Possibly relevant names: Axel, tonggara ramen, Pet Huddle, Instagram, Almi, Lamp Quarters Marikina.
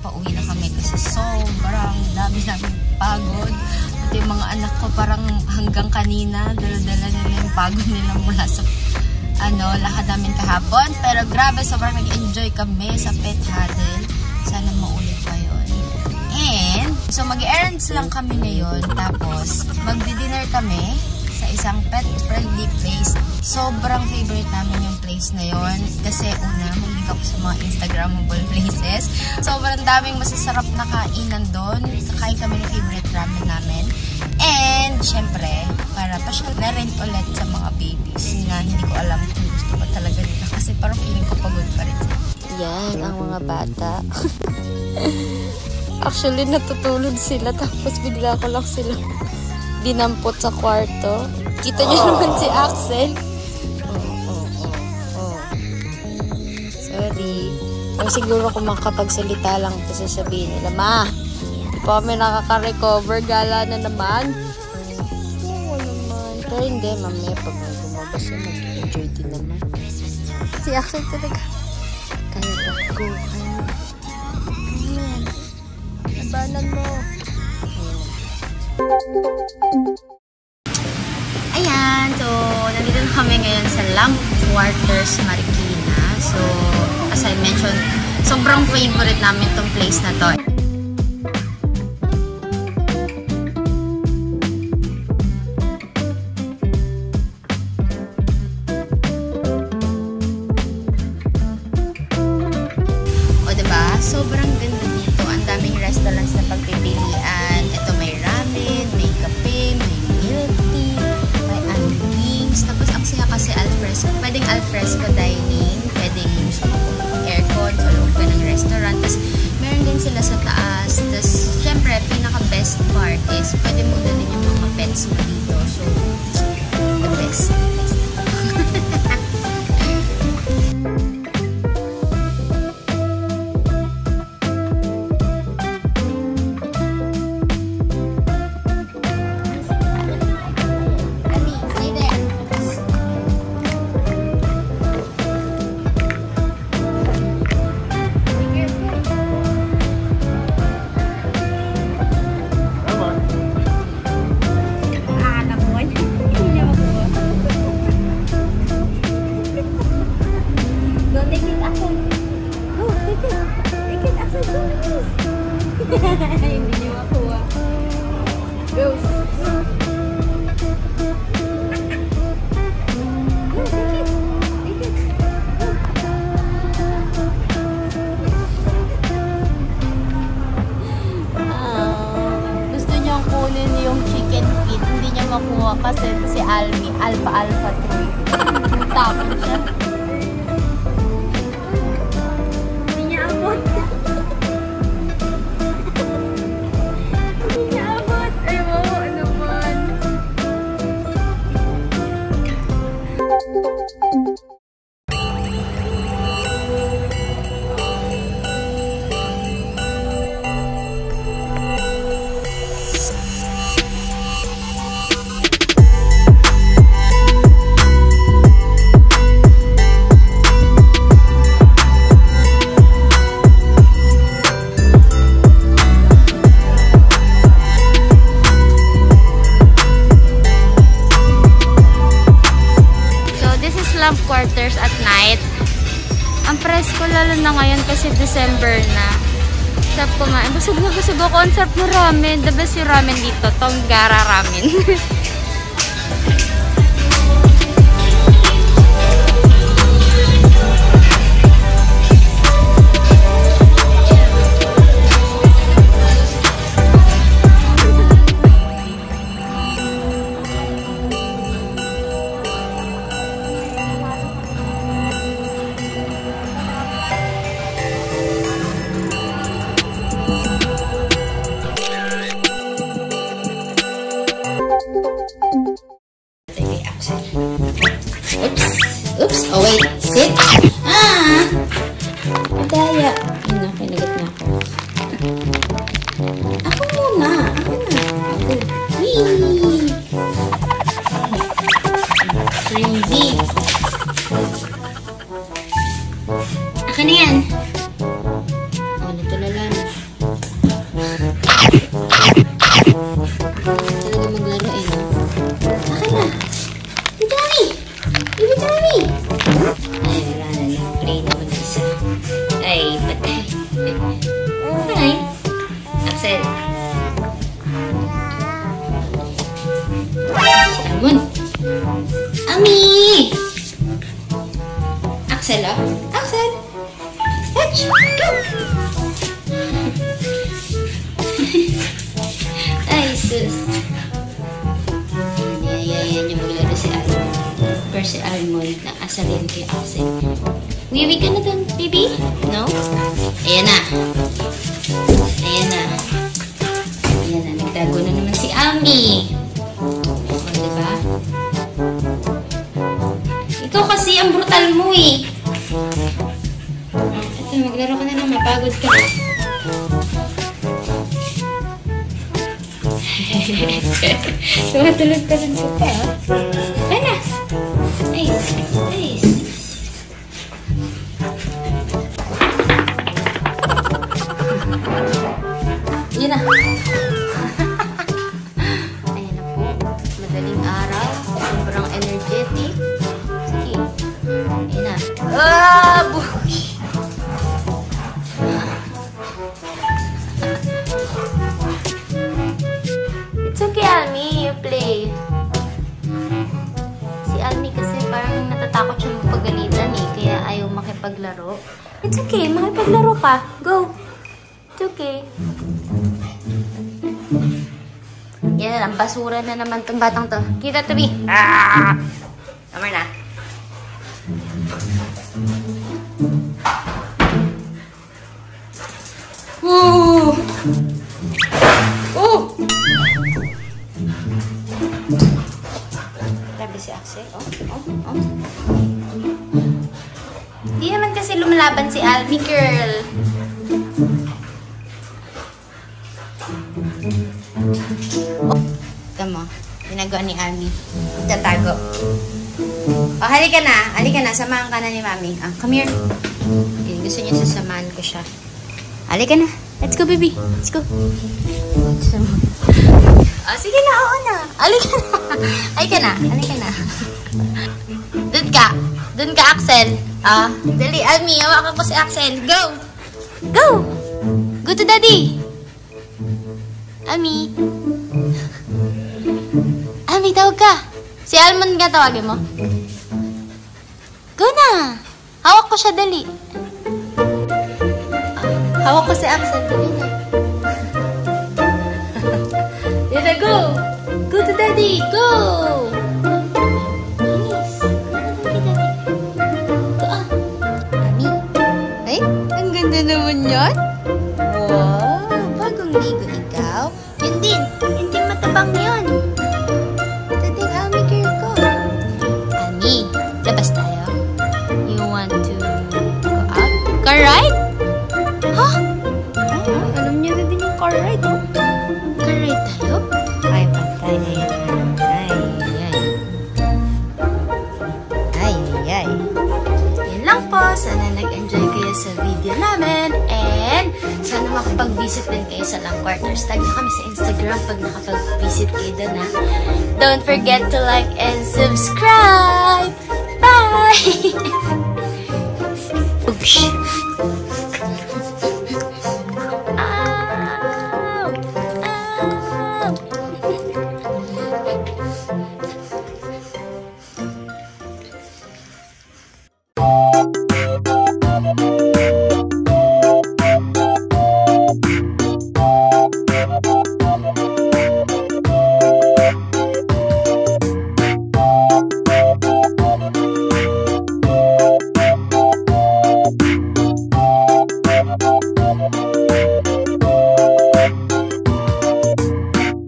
pauwi na kami kasi sobrang dami namin pagod. At yung mga anak ko parang hanggang kanina, dala-dala nila yung pagod nila mula sa lakad namin kahapon. Pero grabe, sobrang nag-enjoy kami sa Pet Huddle. Sana maulit pa yun. And, so mag-errands lang kami ngayon. Tapos, magdi-dinner kami sa isang pet-friendly place. Sobrang favorite namin yung place na yun. Kasi una, mahilig ako sa mga Instagrammable places. Sobrang daming masasarap na kainan doon. Kain kami ng favorite ramen namin. And, syempre, para pasyal na rin ulit sa mga babies na hindi ko alam kung gusto pa talaga nila. Kasi parang feeling ko pagod pa rin. Yan, ang mga bata. Actually, natutulog sila. Tapos bigla ko lang sila dinampot sa kwarto. Kita niyo naman si Axel. Sorry. Ay, siguro kung makakapagsalita lang ito, sasabihin nila, Ma, di pa kami nakaka-recover. Gala na naman. Oo naman. Pero hindi, mamaya pag may gumabas na mag-enjoy din naman. Si Axel talaga. Kaya ako, kaya. Ayan. Labanan mo. Ayan, so nandito na kami ngayon sa Lamp Quarters Marikina. So, as I mentioned, sobrang favorite namin tong place na to. O diba, sobrang ganda dito. Ang daming restaurants na pagpipilian. Ito may ramen, may kape, may milk tea, may wings. Tapos ang saya kasi alfresco. Pwedeng alfresco dining, pwedeng aircon, so loob ka ng restaurant. Tapos meron din sila sa taas. Tapos syempre, pinaka-best part is pwede mo dalhin yung mga pets mo dito. So, the best. Hindi niyo makuha. Goes. Gusto niyang kunin yung chicken feet. Hindi niya makuha kasi si Almi, Alpha Troy. Tapos siya. Hindi niya abot. Lamp Quarters at night. Ang presko lalo na ngayon kasi December na. Sarap kumain. Busog ako. Ang sarap ng ramen. The best yung ramen dito. Tonggara ramen. Oops! Oh wait! Sit! Ah! Madaya! Yun na, kinagat na ako. Ako muna! Ako na! Ako! Wee! Crazy! Ako na yan! Oh, natulala na. Tunay. Axel. Amun. Ami. Axel, oh. Axel. Let's go. Ay, sus. Yan yung maglaro si Axel. Pero si Almond na asalin kay Axel. Wiwi ka na dun, baby? No? Ayan na. Ayan na. Ayan na. Nagtago na naman si Ami. O, diba? Ikaw kasi ang brutal mo eh. Ito, maglaro ka na lang. Mapagod ka. Tumatulog ka lang siya pa. Ayan na. Nice. Nice. Ayan na. Ayan na po. Madaling araw. Sobrang energetic. Sige. Ayan na. Ah! Bush! It's okay, Almi. You play. Si Almi kasi parang natatakot siya magpagalitan eh. Kaya ayaw makipaglaro. It's okay. Makipaglaro ka. Go! It's okay. Yan, ang basura na naman tong batang to. Kita to, B. Ah! Tama na. Woo! Oh! Grabe si Axel. Oh. Hindi naman kasi lumalaban si Almi, girl. Tama, ginagawa ni Almi. Tatago. O, halika na. Halika na. Samahan ka na ni Mami. Ah, come here. Yun, gusto niya sasamahan ko siya. Halika na. Let's go, baby. Let's go. Oh, sige na. Oo na. Halika na. Halika na. Halika na. Doon ka. Doon ka, Axel. Ah, dali, Almi. Hawakan ko si Axel. Go. Go. Go to daddy. Almi. Almi, tawag ka. Si Almond nga tawagin mo. Go na. Hawak ko siya, dali. Hawak ko si Axel, dali na. Dito, go. Go to daddy, go. Yes. Go ah. Almi. Ay, ang ganda naman yan. Wow, bagong ligo ikaw. Yun din, hindi matabang yun. Sana nag-enjoy kayo sa video namin and sana makapag-visit din kayo sa Lamp Quarters. Tag na kami sa Instagram pag nakapag-visit kayo doon, ha. Don't forget to like and subscribe! Bye!